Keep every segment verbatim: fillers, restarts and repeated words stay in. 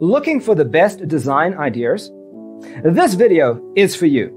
looking for the best design ideas? This video is for you.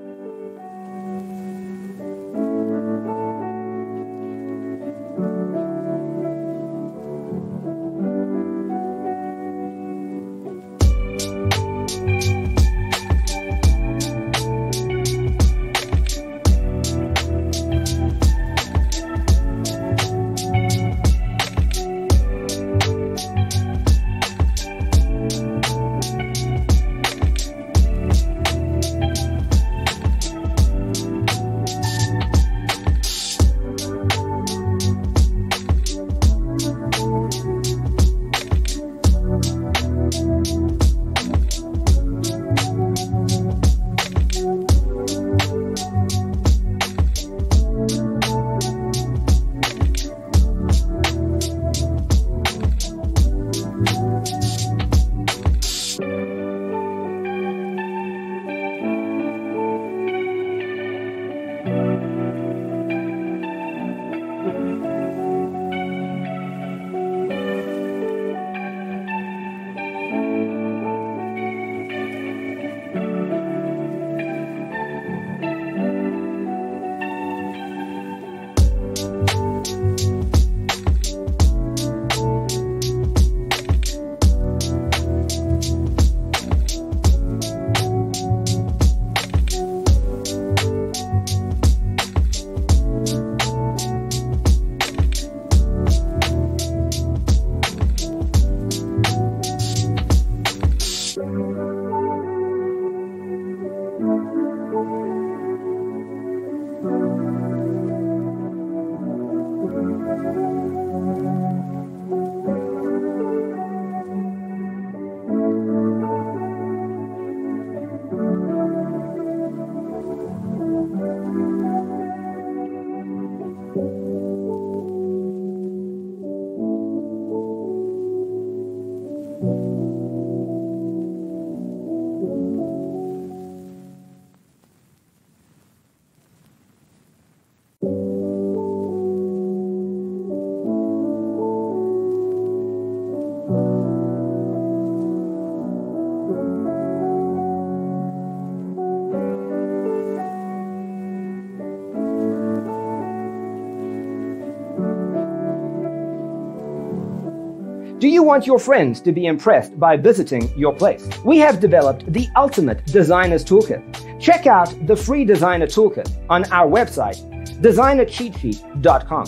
Do you want your friends to be impressed by visiting your place? We have developed the ultimate designer's toolkit. Check out the free designer toolkit on our website, designer cheat sheet dot com.